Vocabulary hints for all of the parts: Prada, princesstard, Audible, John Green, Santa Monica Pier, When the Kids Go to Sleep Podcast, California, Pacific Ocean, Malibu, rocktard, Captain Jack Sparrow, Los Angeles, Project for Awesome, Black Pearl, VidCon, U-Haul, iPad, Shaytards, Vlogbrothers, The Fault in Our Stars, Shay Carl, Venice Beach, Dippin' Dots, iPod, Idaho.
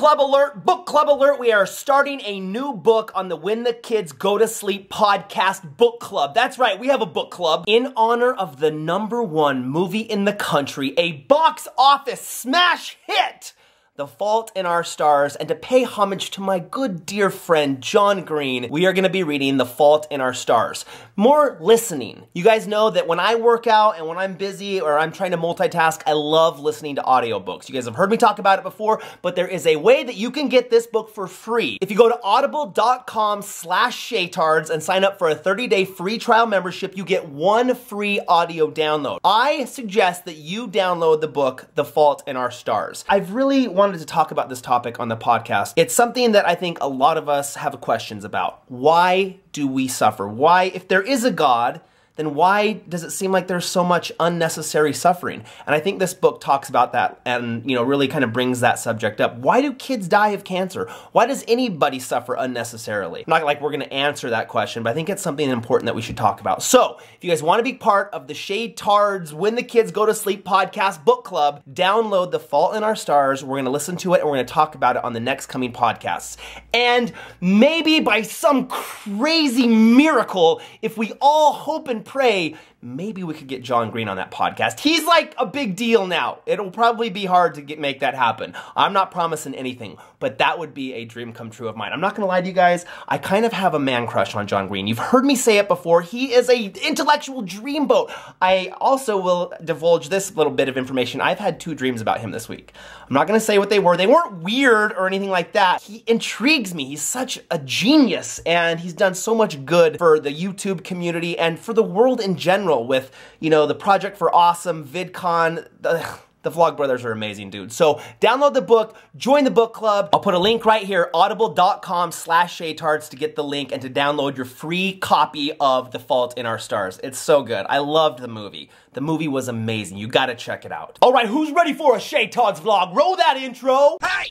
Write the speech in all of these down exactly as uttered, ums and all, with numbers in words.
club alert, book club alert. We are starting a new book on the When the Kids Go to Sleep podcast book club. That's right, we have a book club in honor of the number one movie in the country, a box office smash hit, The Fault in Our Stars, and to pay homage to my good dear friend John Green, we are going to be reading The Fault in Our Stars. More listening. You guys know that when I work out and when I'm busy or I'm trying to multitask, I love listening to audiobooks. You guys have heard me talk about it before, but there is a way that you can get this book for free. If you go to audible.com slash Shaytards and sign up for a thirty day free trial membership, you get one free audio download. I suggest that you download the book, The Fault in Our Stars. I've really wanted to talk about this topic on the podcast. It's something that I think a lot of us have questions about. Why do we suffer? Why, if there is a God, then why does it seem like there's so much unnecessary suffering? And I think this book talks about that and, you know, really kind of brings that subject up. Why do kids die of cancer? Why does anybody suffer unnecessarily? Not like we're gonna answer that question, but I think it's something important that we should talk about. So, if you guys wanna be part of the Shaytards When the Kids Go to Sleep podcast book club, download The Fault in Our Stars. We're gonna listen to it and we're gonna talk about it on the next coming podcasts. And maybe by some crazy miracle, if we all hope and pray, maybe we could get John Green on that podcast. He's like a big deal now. It'll probably be hard to get make that happen. I'm not promising anything, but that would be a dream come true of mine. I'm not gonna lie to you guys, I kind of have a man crush on John Green. You've heard me say it before. He is a intellectual dreamboat. I also will divulge this little bit of information. I've had two dreams about him this week. I'm not gonna say what they were. They weren't weird or anything like that. He intrigues me. He's such a genius, and he's done so much good for the YouTube community and for the world in general, with, you know, the Project for Awesome, VidCon, the, the Vlogbrothers are amazing, dude. So download the book, join the book club. I'll put a link right here, audible.com slash Shaytards to get the link and to download your free copy of The Fault in Our Stars. It's so good. I loved the movie. The movie was amazing. You gotta check it out. All right, who's ready for a Shaytards vlog? Roll that intro. Hey,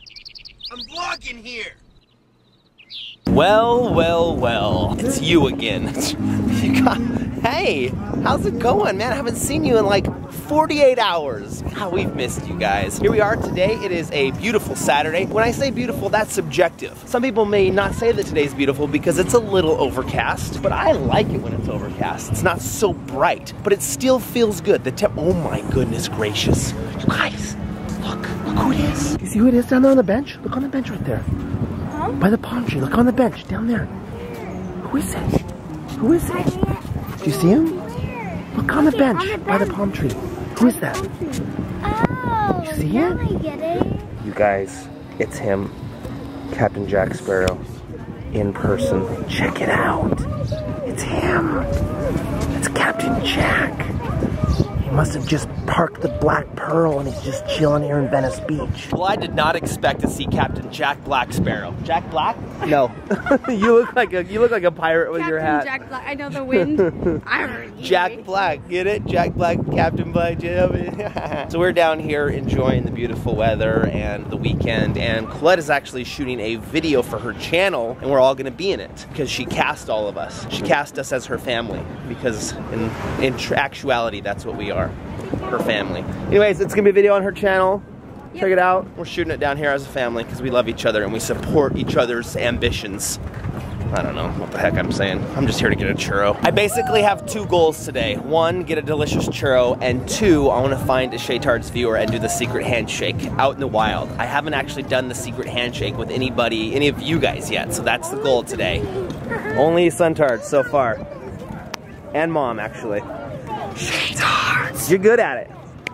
I'm vlogging here. Well, well, well, it's you again. You got, hey, how's it going, man? I haven't seen you in like forty-eight hours. How we've missed you guys. Here we are today. It is a beautiful Saturday. When I say beautiful, that's subjective. Some people may not say that today's beautiful because it's a little overcast, but I like it when it's overcast. It's not so bright, but it still feels good. The temp, oh my goodness gracious. You guys, look, look who it is. You see who it is down there on the bench? Look on the bench right there. By the palm tree, look on the bench, down there. Who is it? Who is it? Do you see him? Look on the bench, by the palm tree. Who is that? Oh, you see it? I get it. You guys, it's him, Captain Jack Sparrow, in person. Check it out. It's him. It's Captain Jack. He must have just parked the Black Pearl and he's just chilling here in Venice Beach. Well, I did not expect to see Captain Jack Black Sparrow. Jack Black? No. You look like a you look like a pirate with Captain your hat. Jack Black. I know the wind. I Jack Black, get it? Jack Black, Captain Black. So we're down here enjoying the beautiful weather and the weekend, and Colette is actually shooting a video for her channel, and we're all going to be in it because she cast all of us. She cast us as her family because in in actuality, that's what we are. Her family. Anyways, it's gonna be a video on her channel. Yep. Check it out. We're shooting it down here as a family because we love each other and we support each other's ambitions. I don't know what the heck I'm saying. I'm just here to get a churro. I basically have two goals today. One, get a delicious churro, and two, I wanna find a Shaytards viewer and do the secret handshake out in the wild. I haven't actually done the secret handshake with anybody, any of you guys yet, so that's the goal today. Only Suntards so far. And Mom, actually. Shaytards. You're good at it.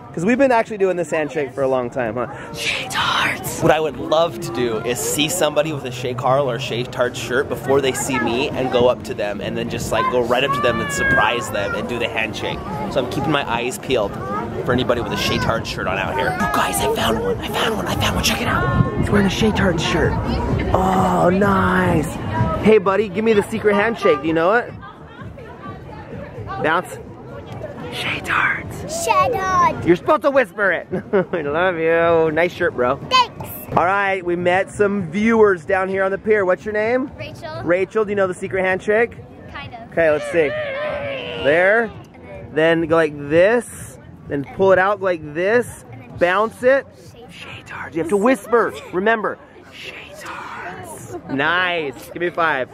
Because we've been actually doing this handshake for a long time, huh? Shaytards. What I would love to do is see somebody with a Shaytards or Shaytards shirt before they see me and go up to them and then just like go right up to them and surprise them and do the handshake. So I'm keeping my eyes peeled for anybody with a Shaytards shirt on out here. Oh guys, I found one, I found one, I found one, check it out. He's wearing a Shaytards shirt. Oh, nice. Hey buddy, give me the secret handshake, do you know it? Bounce. Shaytards. Shaytards. You're supposed to whisper it. We love you. Nice shirt, bro. Thanks. All right, we met some viewers down here on the pier. What's your name? Rachel. Rachel, do you know the secret handshake? Kind of. Okay, let's see. There. Then, then go like this. Then pull it out like this. Bounce it. Shaytards. You have to whisper. Remember. Shaytards. Nice. Give me five.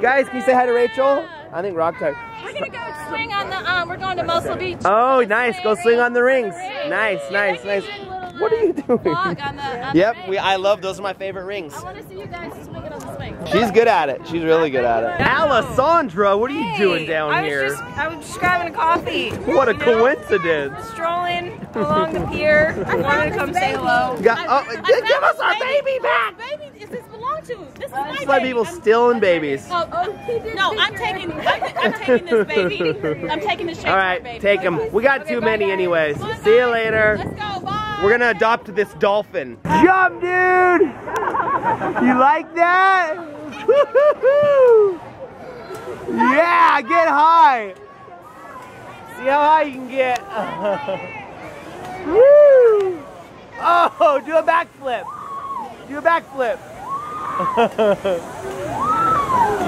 Guys, can you say hi to Rachel? I think Rock Tart. We're gonna go swing on the. Um, we're going to Muscle Beach. Oh, nice. Go swing on the rings. Nice, nice, nice. What are you doing? On the, on yep. The we. I love. Those are my favorite rings. I want to see you guys swing it on the swing. She's good at it. She's really good at it. Alessandra, what are you hey, doing down I was here? Just, I was just grabbing a coffee. What a coincidence! Know? Strolling along the pier. I wanted to come say hello. Got, oh, I, I give us our baby, baby back. Baby, is this belong to? This is my baby. People I'm, stealing babies. Oh, oh he did no, I'm taking. I'm, I'm taking this baby. I'm taking this. All right, baby. Take him. We got okay, too bye, many, guys. Anyways. Bye, see you later. Let's go. Bye. We're gonna adopt this dolphin. Jump, dude! You like that? Yeah, get high. See how high you can get. Woo! Oh, do a backflip. Do a backflip.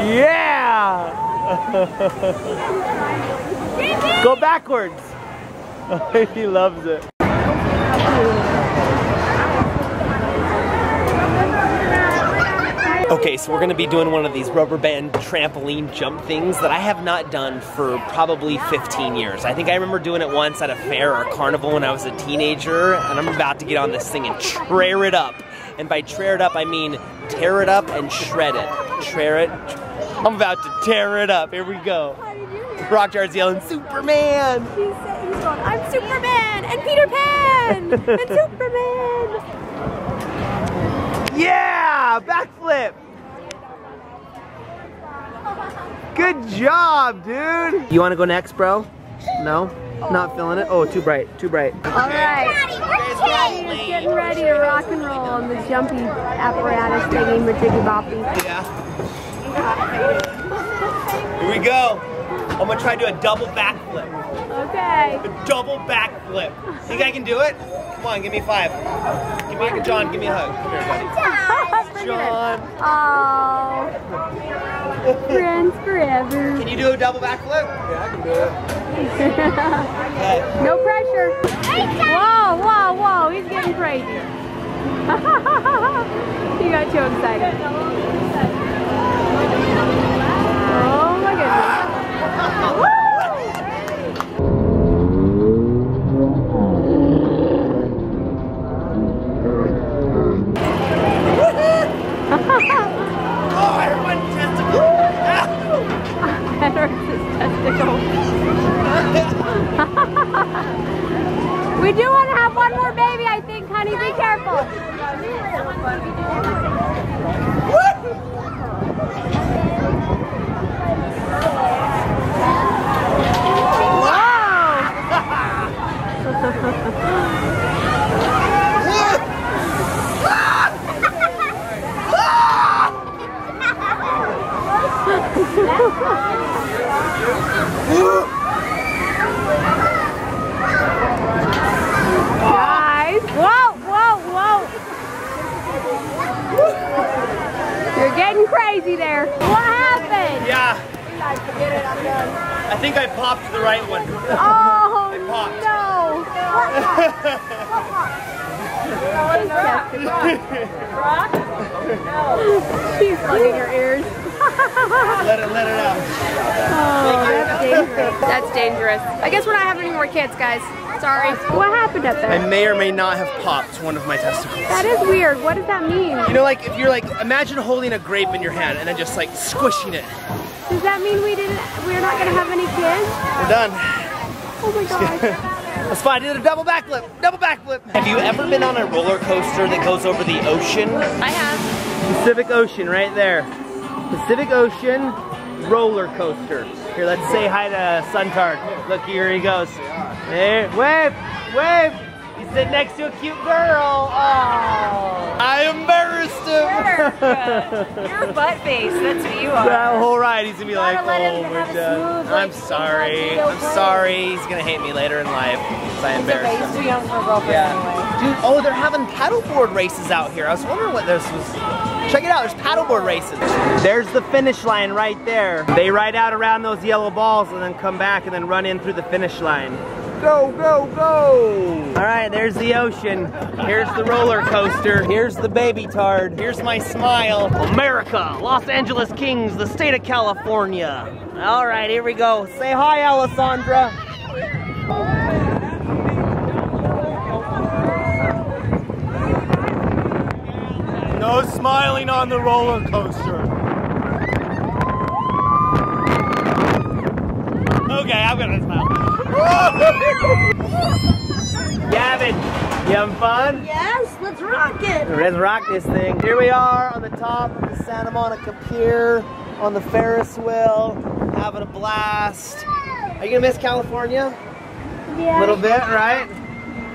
Yeah! Go backwards. He loves it. Okay, so we're gonna be doing one of these rubber band trampoline jump things that I have not done for probably fifteen years. I think I remember doing it once at a fair or a carnival when I was a teenager, and I'm about to get on this thing and tear it up. And by tear it up, I mean tear it up and shred it. Tear it. I'm about to tear it up. Here we go. Rockjar's yelling, Superman! He's, he's going, I'm Superman and Peter Pan and Superman! Yeah! Backflip! Good job, dude! You wanna go next, bro? No? Oh. Not feeling it? Oh, too bright, too bright. Alright, we're just getting ready to rock and roll on the jumpy apparatus thingy, majiggy boppy. Yeah. Here we go! I'm gonna try to do a double backflip. Okay. A double backflip. Think I can do it? Come on, give me five. Give me a John, give me a hug. Come here, buddy. John. Oh. Friends forever. Can you do a double backflip? Yeah, I can do it. Okay. No pressure. Whoa, whoa, whoa, he's getting crazy. He got too excited. Oh my goodness. We do want to have one more baby, I think, honey. Be careful. Guys, whoa, whoa, whoa! You're getting crazy there. What happened? Yeah. I think I popped the right one. Oh it popped. No! Rock? She's plugging her ears. Let it, let it out. Oh, that's dangerous. That's dangerous. I guess we're not having any more kids, guys. Sorry. What happened up there? I may or may not have popped one of my testicles. That is weird. What does that mean? You know, like, if you're like, imagine holding a grape in your hand and then just like squishing it. Does that mean we didn't, we're not gonna have any kids? We're done. Oh my God. That's fine, I did a double backflip, double backflip. Have you ever been on a roller coaster that goes over the ocean? I have. Pacific Ocean right there. Pacific Ocean roller coaster. Here, let's say hi to Suntard. Look, here he goes. There, wave, wave. He's sitting next to a cute girl. Oh, I embarrassed him. You're a butt face. That's what you are. That whole ride, he's gonna be like, oh my God, I'm sorry. I'm sorry. He's gonna hate me later in life because I embarrassed him. He's too young for a girlfriend anyway. Dude, oh, they're having paddleboard races out here. I was wondering what this was. Check it out, there's paddleboard races. There's the finish line right there. They ride out around those yellow balls and then come back and then run in through the finish line. go, go, go! All right, there's the ocean. Here's the roller coaster. Here's the baby tard. Here's my smile. America, Los Angeles Kings, the state of California. All right, here we go. Say hi, Alessandra. No smiling on the roller coaster. Okay, I'm gonna smile. Gavin, you having fun? Yes, let's rock it. Let's rock this thing. Here we are on the top of the Santa Monica Pier, on the Ferris wheel, having a blast. Are you gonna miss California? Yeah. A little bit, right?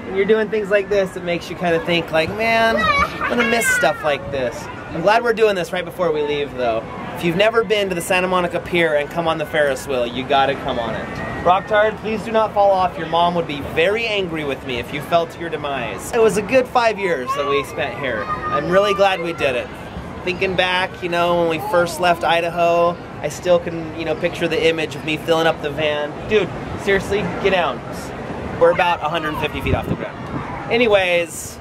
When you're doing things like this, it makes you kind of think like, man, I'm gonna miss stuff like this. I'm glad we're doing this right before we leave though. If you've never been to the Santa Monica Pier and come on the Ferris wheel, you gotta come on it. Rocktard, please do not fall off. Your mom would be very angry with me if you fell to your demise. It was a good five years that we spent here. I'm really glad we did it. Thinking back, you know, when we first left Idaho, I still can, you know, picture the image of me filling up the van. Dude, seriously, get down. We're about one hundred fifty feet off the ground. Anyways,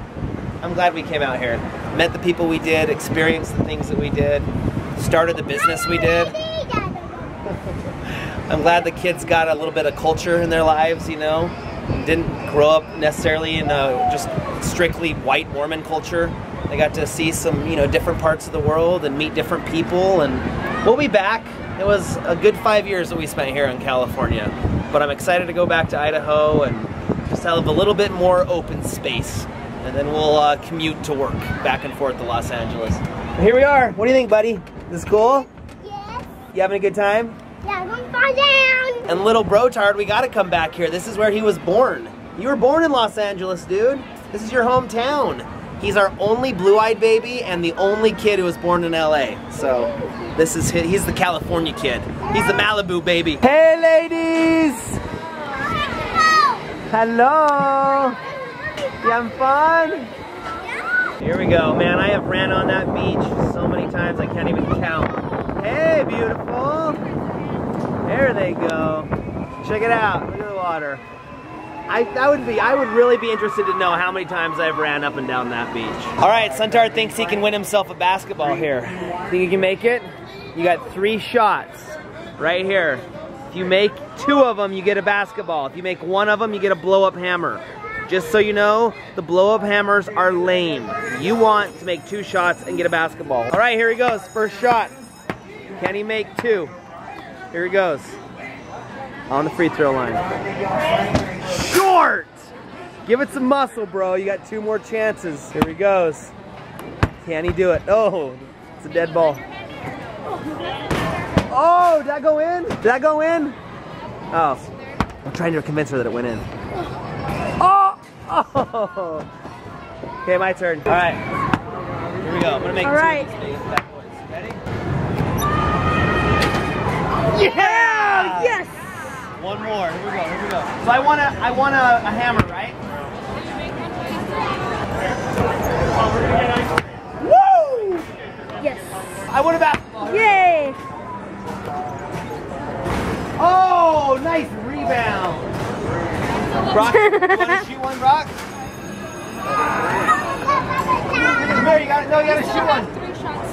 I'm glad we came out here. Met the people we did, experienced the things that we did. Started the business we did. I'm glad the kids got a little bit of culture in their lives, you know. Didn't grow up necessarily in a just strictly white Mormon culture. They got to see some, you know, different parts of the world and meet different people, and we'll be back. It was a good five years that we spent here in California, but I'm excited to go back to Idaho and just have a little bit more open space, and then we'll uh, commute to work back and forth to Los Angeles. Here we are. What do you think, buddy? This is cool? Yes. You having a good time? Yeah, I'm gonna fall down. And little Brotard, we gotta come back here. This is where he was born. You were born in Los Angeles, dude. This is your hometown. He's our only blue-eyed baby and the only kid who was born in L A. So, this is his, he's the California kid. He's the Malibu baby. Hey, ladies. Hello. Hello. You having fun? Here we go, man. I have ran on that beach so many times I can't even count. Hey, beautiful. There they go. Check it out. Look at the water. I that would be. I would really be interested to know how many times I've ran up and down that beach. All right, Shaytard thinks he can win himself a basketball here. Think you can make it? You got three shots right here. If you make two of them, you get a basketball. If you make one of them, you get a blow-up hammer. Just so you know, the blow-up hammers are lame. You want to make two shots and get a basketball. All right, here he goes, first shot. Can he make two? Here he goes. On the free throw line. Short! Give it some muscle, bro. You got two more chances. Here he goes. Can he do it? Oh, it's a dead ball. Oh, did that go in? Did that go in? Oh, I'm trying to convince her that it went in. Oh! Okay, my turn. All right. Here we go. I'm gonna make it. All right. Ready? Yeah! Yes! One more. Here we go. Here we go. So I want a, I want a, a hammer, right? Woo! Yes. I want a basketball. Yay! Oh, nice rebound. Brock, you wanna shoot one, Brock? Come here, you gotta, no, you gotta shoot one.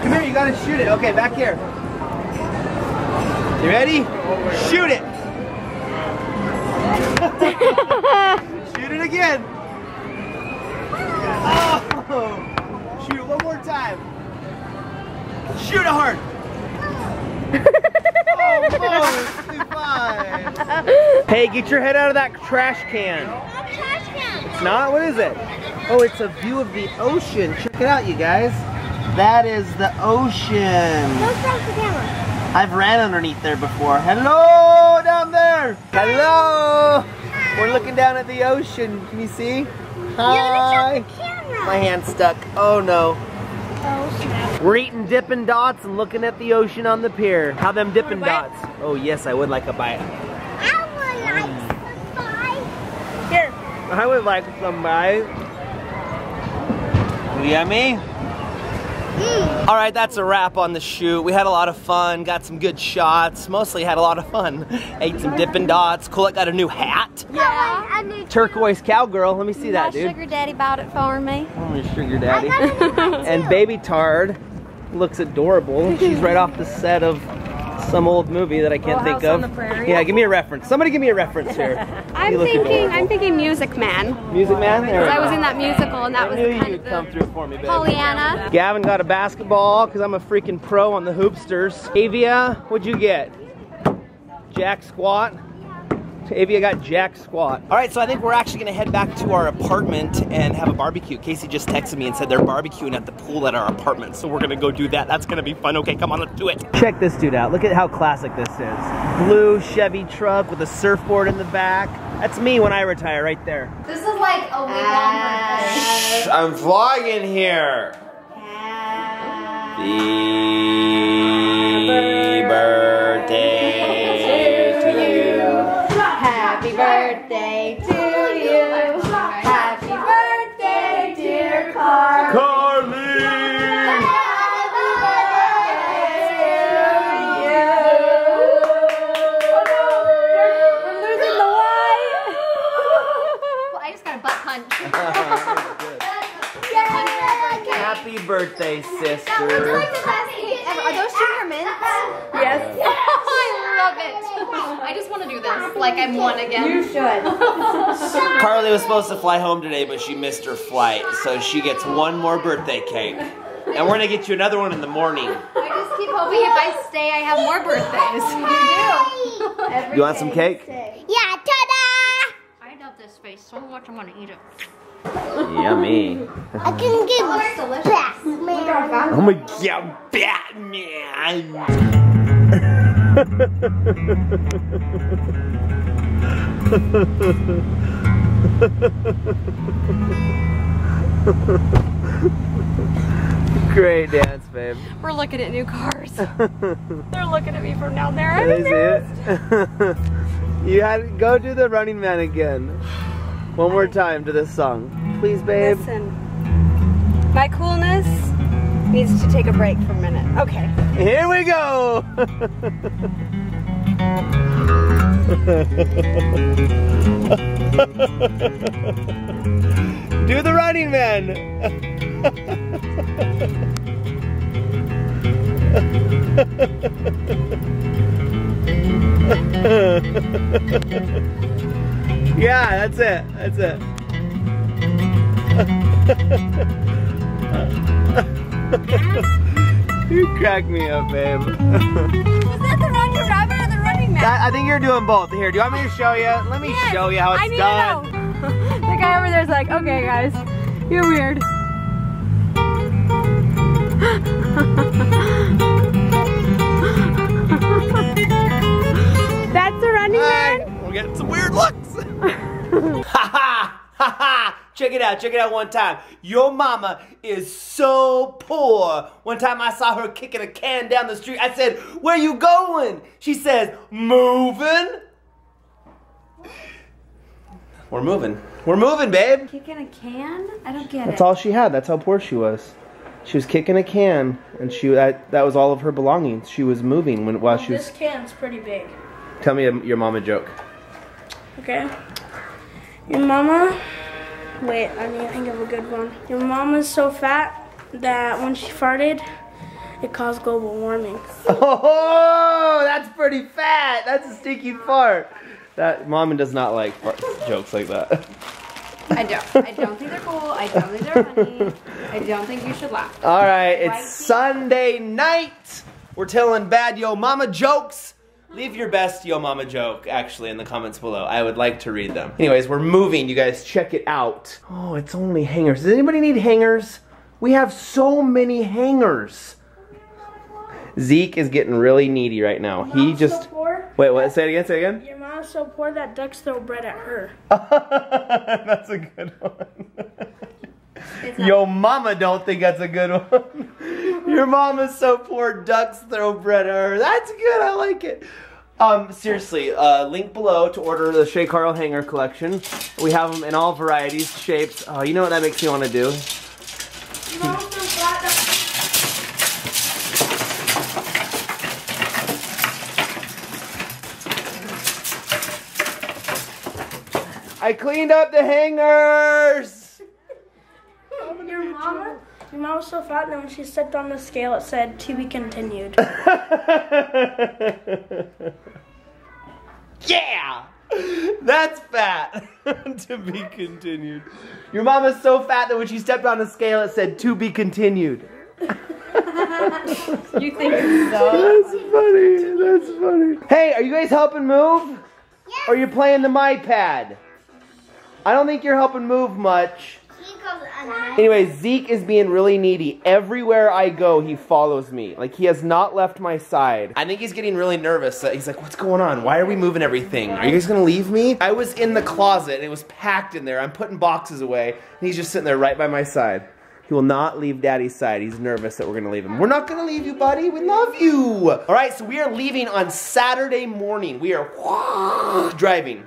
Come here, you gotta shoot it. Okay, back here. You ready? Shoot it. Shoot it again. Oh, shoot it one more time. Shoot it hard. Oh, hey, get your head out of that trash can. Not a trash can. It's not? What is it? Oh, it's a view of the ocean. Check it out, you guys. That is the ocean. Don't stop the camera. I've ran underneath there before. Hello, down there. Hello. Hi. We're looking down at the ocean. Can you see? Hi. You camera. My hand's stuck. Oh, no. We're eating Dippin' Dots and looking at the ocean on the pier. How them Dippin' Dots? Oh yes, I would like a bite. I would like some bite. Here. I would like some bite. Yummy? Mm. All right, that's a wrap on the shoot. We had a lot of fun, got some good shots, mostly had a lot of fun. Ate some Dippin' Dots. Colette got a new hat. Yeah. A new turquoise cowgirl. Let me see that, dude. My sugar daddy bought it for me. Oh, your sugar daddy. And baby Tard looks adorable. She's right off the set of some old movie that I can't Little think House of. On the Prairie. Yeah, give me a reference. Somebody give me a reference here. I'm thinking, adorable. I'm thinking Music Man. Music Man. Because I was in that musical, and that I was knew kind you'd of come through for me, babe. Pollyanna. Gavin got a basketball because I'm a freaking pro on the hoopsters. Avia, what'd you get? Jack squat. Avia got jack squat. All right, so I think we're actually gonna head back to our apartment and have a barbecue. Casey just texted me and said they're barbecuing at the pool at our apartment, so we're gonna go do that. That's gonna be fun. Okay, come on, let's do it. Check this dude out. Look at how classic this is. Blue Chevy truck with a surfboard in the back. That's me when I retire right there. This is like a week-long. I'm vlogging here. Happy birthday. Happy birthday to you. Happy birthday, dear Carly. Carly! Happy birthday to you. Oh no, we're losing the light. Well, I just got a butt punch. Yay! Happy birthday, sister. Would you like the best cake ever? Are those sugar mints? Yes. I love it. I just want to do this, like I'm one again. You should. Carly was supposed to fly home today, but she missed her flight, so she gets one more birthday cake. And we're going to get you another one in the morning. I just keep hoping if I stay, I have more birthdays. You do. You want some cake? Yeah, ta-da! I love this face so much, I'm going to eat it. Yummy. I can get it. Batman. Oh my God, Batman! Great dance, babe. We're looking at new cars. They're looking at me from down there. I'm embarrassed. You had go do the Running Man again. One more time to this song. Please, babe. Listen. My coolness needs to take a break for a minute. Okay. Here we go! Do the Running Man! Yeah, that's it. That's it. You crack me up, babe. Was that the Running Rabbit or the Running Man? That, I think you're doing both. Here, do you want me to show you? Let me yes, show you how it's I need done. To know. The guy over there's like, okay, guys, you're weird. That's the Running Hi. Man? We're getting some weird looks. Ha ha! Ha ha! Check it out, check it out one time. Your mama is so poor. One time I saw her kicking a can down the street. I said, where you going? She says, moving. We're moving. We're moving, babe. Kicking a can? I don't get it. That's all she had. That's how poor she was. She was kicking a can, and she that, that was all of her belongings. She was moving when while well, she was... This can's pretty big. Tell me a, your mama joke. Okay. Your mama... Wait, I mean, I think of a good one. Your mom is so fat that when she farted, it caused global warming. Oh, that's pretty fat. That's a stinky fart. That mom does not like fart jokes like that. I don't. I don't think they're cool. I don't think they're funny. I don't think you should laugh. All right, it's right. Sunday night. We're telling bad yo mama jokes. Leave your best yo mama joke, actually, in the comments below. I would like to read them. Anyways, we're moving, you guys. Check it out. Oh, it's only hangers. Does anybody need hangers? We have so many hangers. Zeke is getting really needy right now. Your he just... So poor. Wait, what? Say it again, say it again. Your mom's so poor that ducks throw bread at her. That's a good one. Yo mama don't think that's a good one. Your mom is so poor, ducks throw bread at her. That's good, I like it. Um, seriously, uh, link below to order the Shay Carl hanger collection. We have them in all varieties, shapes. Oh, you know what that makes me want to do? Your mom's so fat that I cleaned up the hangers. Your mama, your mom was so fat that when she stepped on the scale, it said "to be continued." Yeah, that's fat. To be continued. Your mom is so fat that when she stepped on the scale, it said "to be continued." You think so? That's funny. That's funny. Hey, are you guys helping move? Yeah. Or are you playing the MyPad? I don't think you're helping move much. Anyway, Zeke is being really needy. Everywhere I go, he follows me. Like, he has not left my side. I think he's getting really nervous. He's like, what's going on? Why are we moving everything? Are you guys gonna leave me? I was in the closet and it was packed in there. I'm putting boxes away and he's just sitting there right by my side. He will not leave Daddy's side. He's nervous that we're gonna leave him. We're not gonna leave you, buddy. We love you. All right, so we are leaving on Saturday morning. We are driving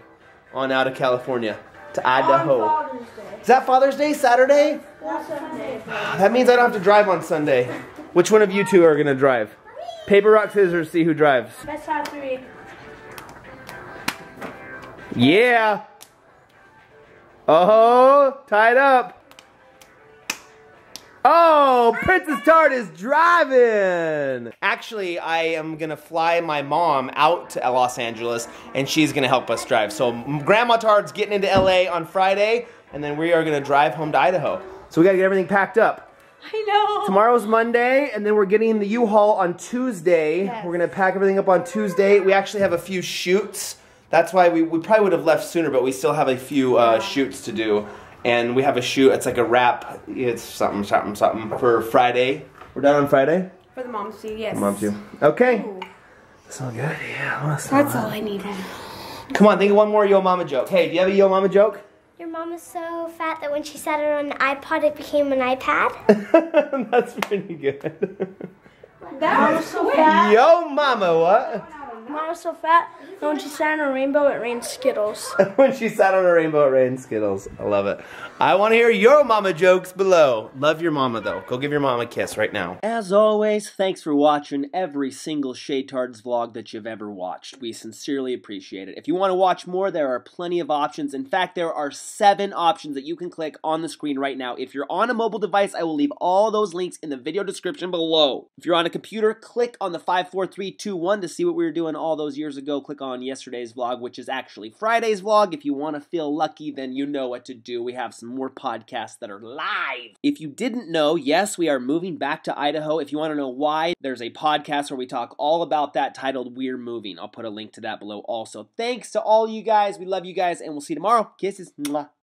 on out of California to Idaho. Is that Father's Day, Saturday? That's Sunday. That means I don't have to drive on Sunday. Which one of you two are gonna drive? Paper, rock, scissors, see who drives. Let's have three. Yeah. Oh, tied up. Oh, Princess Tart is driving! Actually, I am gonna fly my mom out to Los Angeles and she's gonna help us drive. So Grandma Tart's getting into L A on Friday and then we are gonna drive home to Idaho. So we gotta get everything packed up. I know! Tomorrow's Monday and then we're getting the U-Haul on Tuesday. Yes. We're gonna pack everything up on Tuesday. We actually have a few shoots. That's why we, we probably would have left sooner, but we still have a few uh, shoots to do. And we have a shoot, it's like a wrap, it's something, something, something for Friday. We're done on Friday? For the mom's shoot, yes. The mom's shoot. Okay. Ooh. Smell good, yeah. I smell That's that. all I needed. Come on, think of one more Yo Mama joke. Hey, do you have a Yo Mama joke? Your mom is so fat that when she sat it on an iPod, it became an iPad. That's pretty good. That was so fat. Yo Mama, what? Mom was so fat, and when she sat on a rainbow, it rained Skittles. When she sat on a rainbow, it rained Skittles. I love it. I want to hear your mama jokes below. Love your mama, though. Go give your mom a kiss right now. As always, thanks for watching every single Shaytards vlog that you've ever watched. We sincerely appreciate it. If you want to watch more, there are plenty of options. In fact, there are seven options that you can click on the screen right now. If you're on a mobile device, I will leave all those links in the video description below. If you're on a computer, click on the five, four, three, two, one to see what we were doing all those years ago. Click on yesterday's vlog, which is actually Friday's vlog. If you want to feel lucky, then you know what to do. We have some more podcasts that are live. If you didn't know, yes, we are moving back to Idaho. If you want to know why, there's a podcast where we talk all about that titled We're Moving. I'll put a link to that below also. Thanks to all you guys. We love you guys, and we'll see you tomorrow. Kisses. Mwah.